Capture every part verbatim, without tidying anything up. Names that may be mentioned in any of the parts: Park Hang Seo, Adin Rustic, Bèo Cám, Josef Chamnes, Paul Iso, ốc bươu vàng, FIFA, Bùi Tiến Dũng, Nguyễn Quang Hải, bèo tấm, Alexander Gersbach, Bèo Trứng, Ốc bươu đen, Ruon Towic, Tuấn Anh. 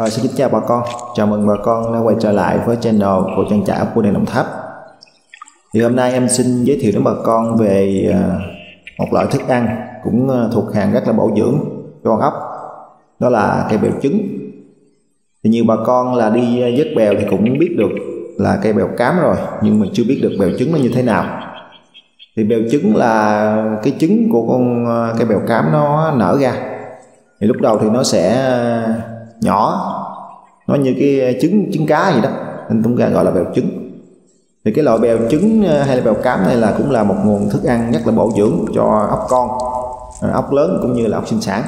Rồi, xin kính chào bà con, chào mừng bà con đã quay trở lại với channel của trang trại Ốc bươu đen Đồng Tháp. Thì hôm nay em xin giới thiệu đến bà con về một loại thức ăn cũng thuộc hàng rất là bổ dưỡng cho con ốc, đó là cây bèo trứng. Thì nhiều bà con là đi vớt bèo thì cũng biết được là cây bèo cám rồi, nhưng mà chưa biết được bèo trứng nó như thế nào. Thì bèo trứng là cái trứng của con cây bèo cám nó nở ra. Thì lúc đầu thì nó sẽ nhỏ, nó như cái trứng trứng cá gì đó, nên chúng ta gọi là bèo trứng. Thì cái loại bèo trứng hay là bèo cám này là cũng là một nguồn thức ăn rất là bổ dưỡng cho ốc con, ốc lớn cũng như là ốc sinh sản.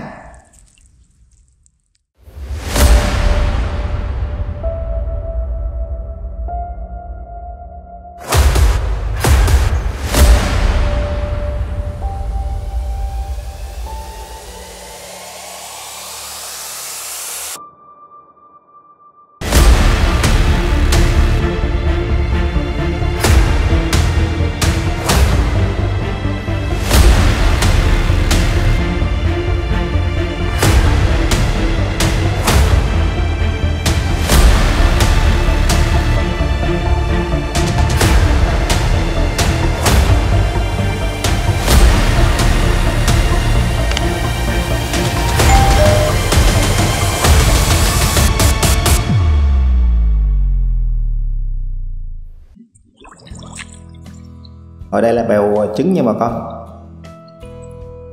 Ở đây là bèo trứng nha bà con.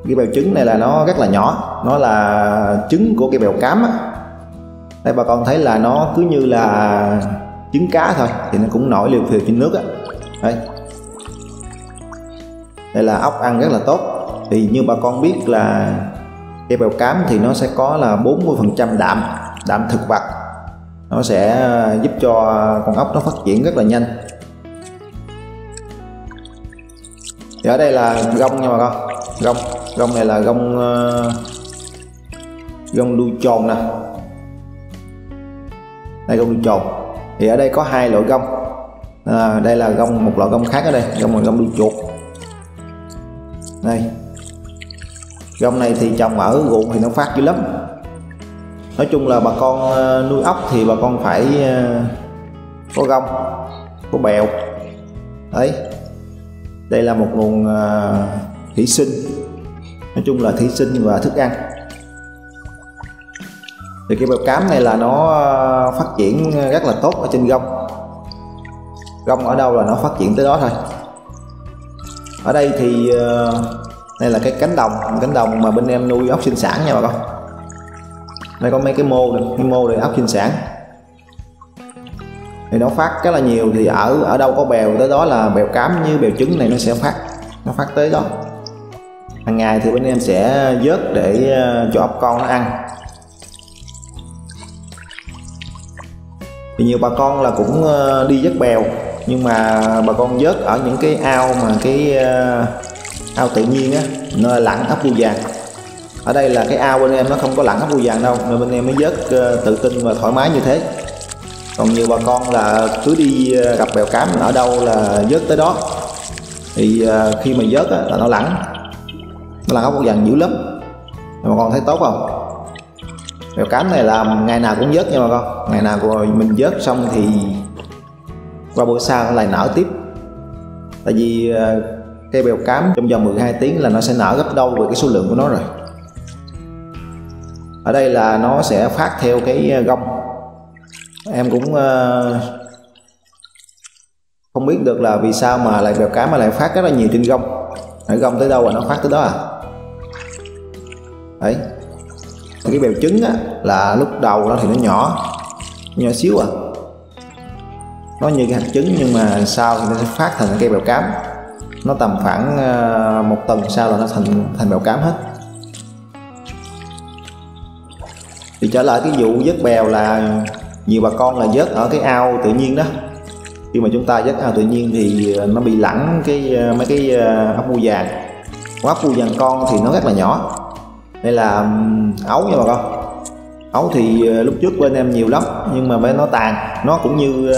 Cái bèo trứng này là nó rất là nhỏ, nó là trứng của cái bèo cám á. Đây bà con thấy là nó cứ như là trứng cá thôi, thì nó cũng nổi liều phiều trên nước á. Đây. Đây là ốc ăn rất là tốt. Thì như bà con biết là cái bèo cám thì nó sẽ có là bốn mươi phần trăm đạm, đạm thực vật. Nó sẽ giúp cho con ốc nó phát triển rất là nhanh. Thì ở đây là gông nha bà con, gông gông này là gông uh, gông đuôi tròn nè, đây gông đuôi tròn. Thì ở đây có hai loại gông, à, đây là gông, một loại gông khác ở đây, gông là gông đuôi chuột. Đây gông này thì trồng ở ruộng thì nó phát dữ lắm. Nói chung là bà con uh, nuôi ốc thì bà con phải uh, có gông, có bèo đấy. Đây là một nguồn thủy sinh, nói chung là thủy sinh và thức ăn. Thì cái bèo cám này là nó phát triển rất là tốt ở trên gông. Gông ở đâu là nó phát triển tới đó thôi. Ở đây thì đây là cái cánh đồng, cánh đồng mà bên em nuôi ốc sinh sản nha bà con. Đây có mấy cái mô này, cái mô này ốc sinh sản. Thì nó phát rất là nhiều, thì ở ở đâu có bèo tới đó là bèo cám như bèo trứng này nó sẽ phát, nó phát tới đó. Hàng ngày thì bên em sẽ vớt để cho ốc con nó ăn. Thì nhiều bà con là cũng đi vớt bèo, nhưng mà bà con vớt ở những cái ao mà cái ao tự nhiên á, nơi lặn ốc bươu vàng. Ở đây là cái ao bên em nó không có lặn ốc bươu vàng đâu, nên bên em mới vớt tự tin và thoải mái như thế. Còn nhiều bà con là cứ đi gặp bèo cám ở đâu là vớt tới đó. Thì khi mà vớt là nó lẳng, nó lẳng ốc bươu vàng dữ lắm. Bà con thấy tốt không? Bèo cám này làm ngày nào cũng vớt nha bà con. Ngày nào rồi mình vớt xong thì qua bữa sau nó lại nở tiếp. Tại vì cây bèo cám trong vòng mười hai tiếng là nó sẽ nở gấp đôi về cái số lượng của nó rồi. Ở đây là nó sẽ phát theo cái gông. Em cũng uh, không biết được là vì sao mà lại bèo cám mà lại phát rất là nhiều trên gông. Ở gông tới đâu là nó phát tới đó à. Đấy. Cái bèo trứng á, là lúc đầu nó thì nó nhỏ, nhỏ xíu à. Nó như cái hạt trứng, nhưng mà sau thì nó sẽ phát thành cây bèo cám. Nó tầm khoảng uh, một tuần sau là nó thành thành bèo cám hết. Thì trở lại cái vụ vớt bèo là nhiều bà con là vớt ở cái ao tự nhiên đó. Khi mà chúng ta vớt ao tự nhiên thì nó bị lẳng cái mấy cái ốc bươu vàng. Ốc bươu vàng con thì nó rất là nhỏ. Đây là ấu nha bà con. Ấu thì lúc trước bên em nhiều lắm, nhưng mà bên nó tàn, nó cũng như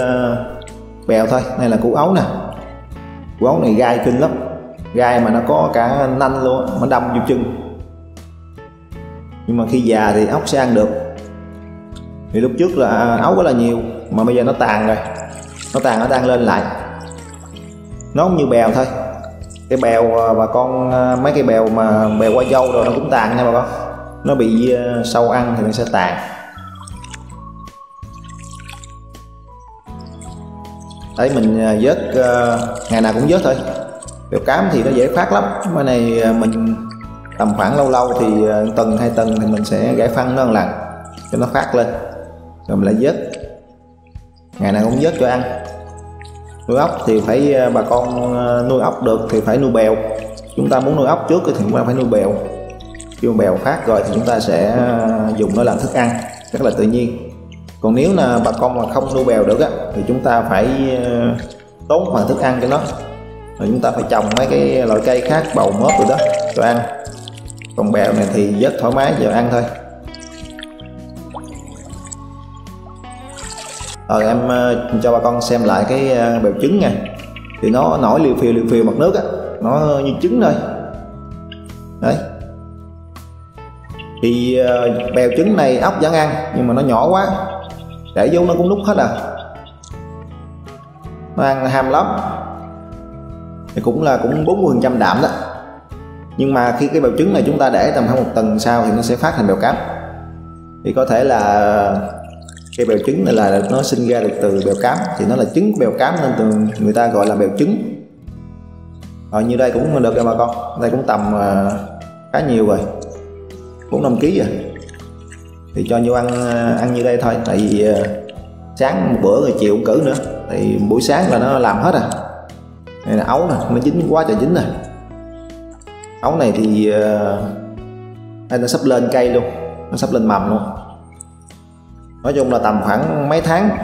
bèo thôi. Đây là củ ấu nè. Củ ấu này gai kinh lắm, gai mà nó có cả nanh luôn, nó đâm vô chân. Nhưng mà khi già thì ốc sẽ ăn được. Thì lúc trước là ấu rất là nhiều, mà bây giờ nó tàn rồi, nó tàn nó đang lên lại. Nó cũng như bèo thôi. Cái bèo bà con, mấy cái bèo mà bèo qua dâu rồi nó cũng tàn nha bà con. Nó bị sâu ăn thì nó sẽ tàn. Đấy, mình vớt ngày nào cũng vớt thôi. Bèo cám thì nó dễ phát lắm. Cái này mình tầm khoảng lâu lâu thì tuần hai tuần thì mình sẽ gãy phân nó một lần cho nó phát lên, rồi mình lại vớt. Ngày nào cũng vớt cho ăn. Nuôi ốc thì phải, bà con nuôi ốc được thì phải nuôi bèo. Chúng ta muốn nuôi ốc trước thì chúng ta phải nuôi bèo. Khi bèo phát rồi thì chúng ta sẽ dùng nó làm thức ăn rất là tự nhiên. Còn nếu là bà con mà không nuôi bèo được á, thì chúng ta phải tốn phần thức ăn cho nó. Rồi chúng ta phải trồng mấy cái loại cây khác, bầu mớp rồi đó cho ăn. Còn bèo này thì rất thoải mái vào ăn thôi. Rồi em cho bà con xem lại cái bèo trứng nha. Thì nó nổi liều phiều liều phiều mặt nước á, nó như trứng thôi. Đấy. Thì bèo trứng này ốc vẫn ăn, nhưng mà nó nhỏ quá, để vô nó cũng nút hết à. Nó ăn ham lắm. Thì cũng là cũng bốn mươi phần trăm đạm đó. Nhưng mà khi cái bèo trứng này chúng ta để tầm khoảng một tuần sau thì nó sẽ phát thành bèo cám. Thì có thể là cái bèo trứng này là nó sinh ra được từ bèo cám, thì nó là trứng của bèo cám nên từ người ta gọi là bèo trứng. Rồi như đây cũng được rồi bà con, đây cũng tầm uh, khá nhiều rồi, bốn năm ký rồi. Thì cho vô ăn ăn như đây thôi, tại vì uh, sáng một bữa rồi chiều cũng cử nữa, thì buổi sáng là nó làm hết à. Đây là ấu nè, nó dính quá trời dính nè. Ấu này thì uh, nó sắp lên cây luôn, nó sắp lên mầm luôn. Nói chung là tầm khoảng mấy tháng,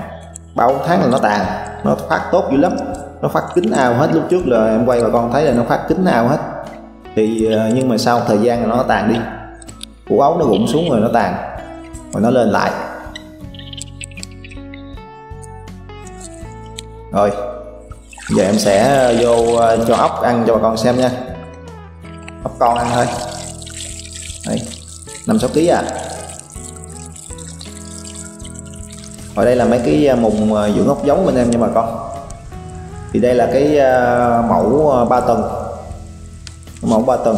ba bốn tháng là nó tàn, nó phát tốt dữ lắm, nó phát kín ao hết. Lúc trước là em quay bà con thấy là nó phát kín ao hết. Thì nhưng mà sau thời gian là nó tàn đi, củ ấu nó rụng xuống rồi nó tàn, rồi nó lên lại. Rồi, giờ em sẽ vô cho ốc ăn cho bà con xem nha. Ốc con ăn thôi, năm sáu ký à. Ở đây là mấy cái mùng dưỡng ốc giống bên em nha bà con. Thì đây là cái mẫu ba tầng, mẫu ba tầng.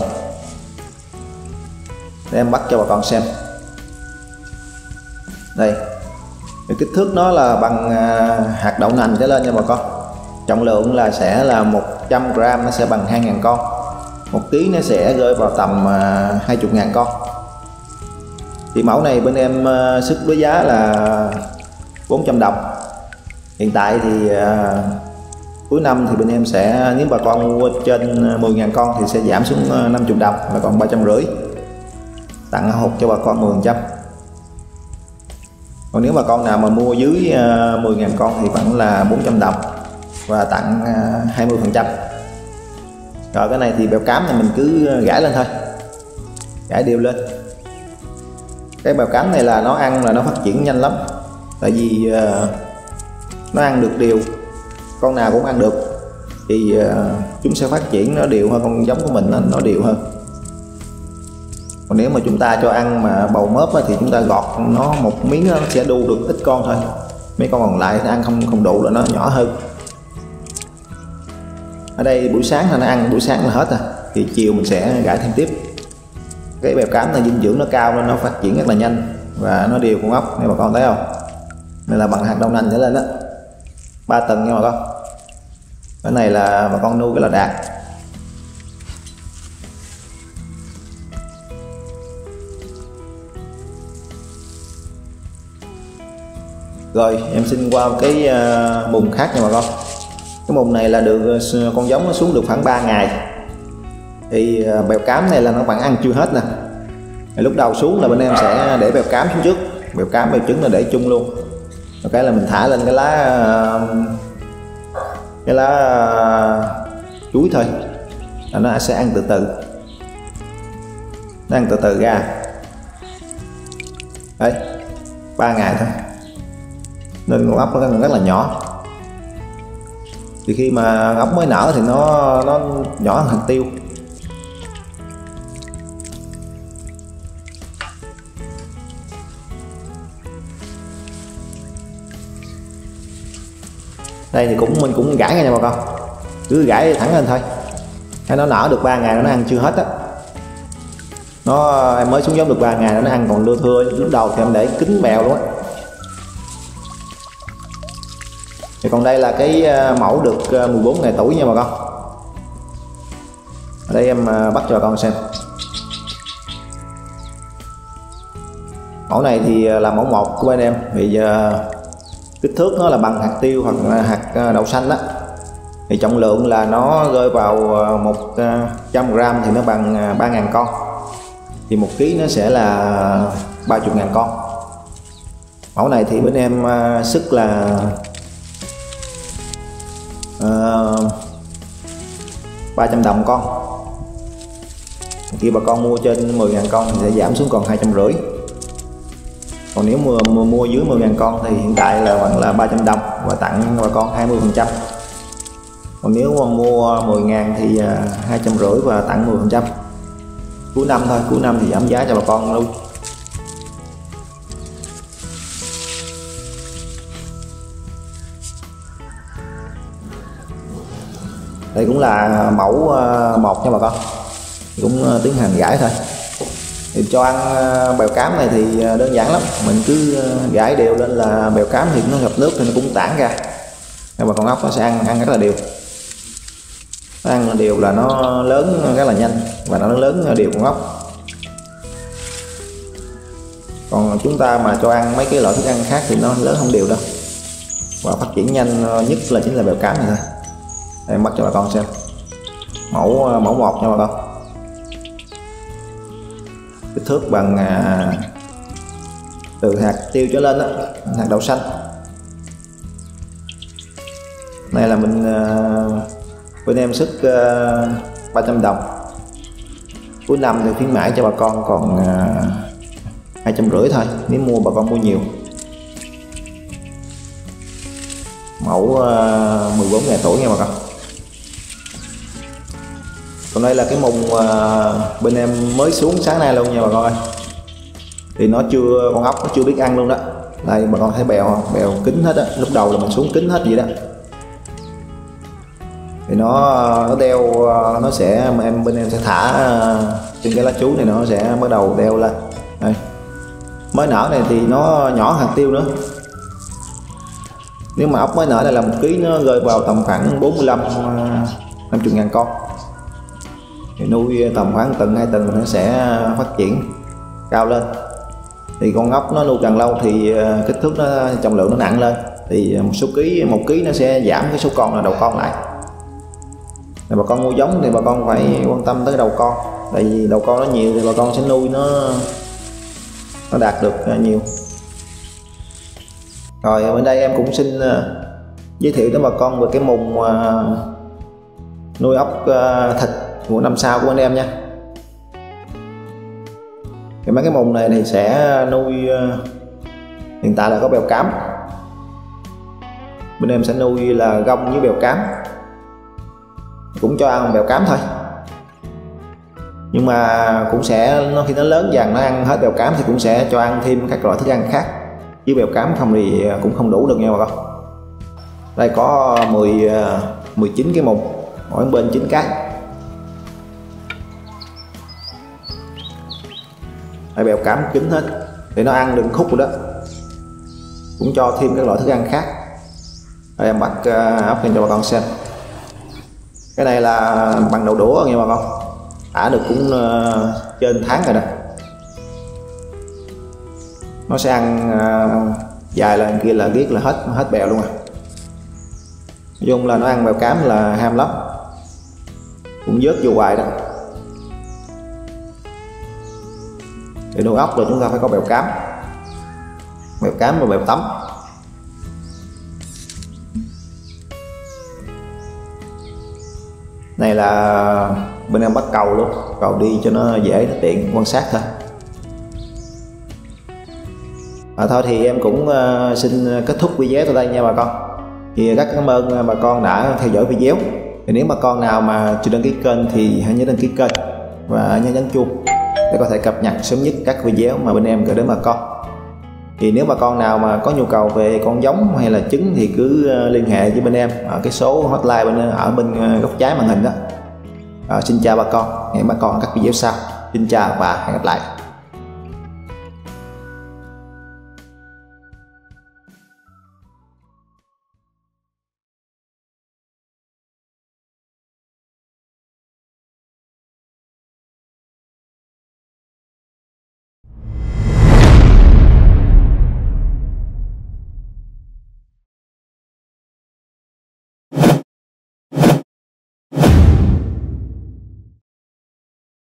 Để em bắt cho bà con xem. Đây, cái kích thước nó là bằng hạt đậu nành trở lên nha bà con. Trọng lượng là sẽ là một trăm gam, nó sẽ bằng hai nghìn con. Một ký nó sẽ rơi vào tầm hai mươi nghìn con. Thì mẫu này bên em xuất với giá là bốn trăm đồng. Hiện tại thì à, cuối năm thì bên em sẽ, nếu bà con mua trên mười nghìn con thì sẽ giảm xuống năm mươi đồng và còn ba trăm rưỡi, tặng hộp cho bà con mười phần trăm. Còn nếu bà con nào mà mua dưới à, mười nghìn con thì vẫn là bốn trăm đồng và tặng à, hai mươi phần trăm. Rồi cái này thì bèo cám này mình cứ gãi lên thôi, gãi đều lên. Cái bèo cám này là nó ăn là nó phát triển nhanh lắm, tại vì uh, nó ăn được đều, con nào cũng ăn được thì uh, chúng sẽ phát triển nó đều hơn, con giống của mình nó, nó đều hơn. Còn nếu mà chúng ta cho ăn mà bầu mớp á, thì chúng ta gọt nó một miếng nó sẽ đu được ít con thôi, mấy con còn lại nó ăn không không đủ là nó nhỏ hơn. Ở đây buổi sáng là nó ăn, buổi sáng là hết à, thì chiều mình sẽ gãi thêm tiếp. Cái bèo cám này dinh dưỡng nó cao nên nó phát triển rất là nhanh và nó đều con ốc, nghe bà con thấy không? Đây là bằng hạt đậu nành trở lên đó, ba tầng nha bà con. Cái này là bà con nuôi cái là đạt. Rồi em xin qua cái mùng khác nha bà con. Cái mùng này là được con giống nó xuống được khoảng ba ngày. Thì bèo cám này là nó vẫn ăn chưa hết nè. Lúc đầu xuống là bên em sẽ để bèo cám xuống trước, bèo cám bèo trứng là để chung luôn. Một cái là mình thả lên cái lá cái lá chuối thôi, là nó sẽ ăn từ từ, nó ăn từ từ ra. Đấy, ba ngày thôi nên con ốc nó rất là nhỏ. Thì khi mà ốc mới nở thì nó nó nhỏ thành tiêu. Đây thì cũng mình cũng gãi ngay nè bà con, cứ gãi thẳng lên thôi. Thấy nó nở được ba ngày nó ăn chưa hết á, nó em mới xuống giống được ba ngày nó ăn còn lưa thưa. Lúc đầu thì em để kín bèo luôn á. Thì còn đây là cái mẫu được mười bốn ngày tuổi nha bà con. Ở đây em bắt cho bà con xem. Mẫu này thì là mẫu một của bên em, thì kích thước nó là bằng hạt tiêu hoặc là hạt đậu xanh đó. Thì trọng lượng là nó rơi vào một trăm gờ-ram thì nó bằng ba nghìn con, thì một ký nó sẽ là ba mươi ngàn con. Mẫu này thì bên em sức là uh, ba trăm đồng con. Khi bà con mua trên mười ngàn con thì sẽ giảm xuống còn hai trăm rưỡi. Còn nếu mua, mua, mua dưới mười ngàn con thì hiện tại là bằng là ba trăm đồng và tặng bà con hai mươi phần trăm. Còn nếu mà mua mười ngàn thì hai trăm rưỡi và tặng mười phần trăm. Cuối năm thôi, cuối năm thì giảm giá cho bà con luôn. Đây cũng là mẫu một nha bà con, cũng tiến hành gãi thôi. Thì cho ăn bèo cám này thì đơn giản lắm, mình cứ gãi đều lên là bèo cám thì nó ngập nước thì nó cũng tản ra. Nên bà con ốc nó sẽ ăn ăn rất là đều. Nó ăn đều là nó lớn rất là nhanh và nó lớn đều con ốc. Còn chúng ta mà cho ăn mấy cái loại thức ăn khác thì nó lớn không đều đâu, và phát triển nhanh nhất là chính là bèo cám này thôi. Để em bắt cho bà con xem mẫu mẫu một nha bà con. Kích thước bằng à, từ hạt tiêu trở lên đó, hạt đậu xanh. Này là mình à, bên em sức à, ba trăm đồng. Cuối năm thì khuyến mãi cho bà con còn à, hai trăm rưỡi thôi, nếu mua bà con mua nhiều. Mẫu à, mười bốn ngày tuổi nha bà con. Còn đây là cái mùng uh, bên em mới xuống sáng nay luôn nha bà con ơi. Thì nó chưa, con ốc nó chưa biết ăn luôn đó. Đây bà con thấy bèo bèo kín hết á, lúc đầu là mình xuống kín hết vậy đó. Thì nó nó đeo, nó sẽ em bên em sẽ thả uh, trên cái lá chú này, nó sẽ bắt đầu đeo lên. Đây. Mới nở này thì nó nhỏ hạt tiêu nữa. Nếu mà ốc mới nở này là một ký nó rơi vào tầm khoảng bốn mươi lăm đến năm mươi ngàn con. Thì nuôi tầm khoảng tuần hai tuần nó sẽ phát triển cao lên. Thì con ốc nó nuôi càng lâu thì kích thước nó, trọng lượng nó nặng lên, thì một số ký một ký nó sẽ giảm cái số con là đầu con lại. Thì bà con mua giống thì bà con phải quan tâm tới đầu con, tại vì đầu con nó nhiều thì bà con sẽ nuôi nó nó đạt được nhiều. Rồi bên đây em cũng xin giới thiệu tới bà con về cái mùng nuôi ốc thịt của năm sau của anh em nha. Thì mấy cái mùng này thì sẽ nuôi, hiện tại là có bèo cám, bên em sẽ nuôi là gông với bèo cám, cũng cho ăn bèo cám thôi. Nhưng mà cũng sẽ nó khi nó lớn dần nó ăn hết bèo cám thì cũng sẽ cho ăn thêm các loại thức ăn khác, chứ bèo cám không thì cũng không đủ được nha bà con. Đây có mười, mười chín cái mùng, mỗi bên chín cái. Bèo cám kín hết để nó ăn được khúc rồi đó, cũng cho thêm các loại thức ăn khác. Rồi em bắt ốc lên cho bà con xem. Cái này là bằng đầu đũa nghe bà con, thả được cũng trên tháng rồi đó. Nó sẽ ăn dài là kia là biết là hết hết bèo luôn rồi. Nói chung là nó ăn bèo cám là ham lắm, cũng vớt vô hoài đó. Để nuôi ốc rồi chúng ta phải có bèo cám, bèo cám và bèo tấm. Này là bên em bắt cầu luôn, cầu đi cho nó dễ nó tiện quan sát thôi. À, thôi thì em cũng xin kết thúc video tại đây nha bà con. Thì rất cảm ơn bà con đã theo dõi video. Thì nếu bà con nào mà chưa đăng ký kênh thì hãy nhớ đăng ký kênh và nhớ nhấn chuông để có thể cập nhật sớm nhất các video mà bên em gửi đến bà con. Thì nếu bà con nào mà có nhu cầu về con giống hay là trứng thì cứ liên hệ với bên em ở cái số hotline bên ở bên góc trái màn hình đó. À, xin chào bà con, hẹn bà con ở các video sau. Xin chào và hẹn gặp lại.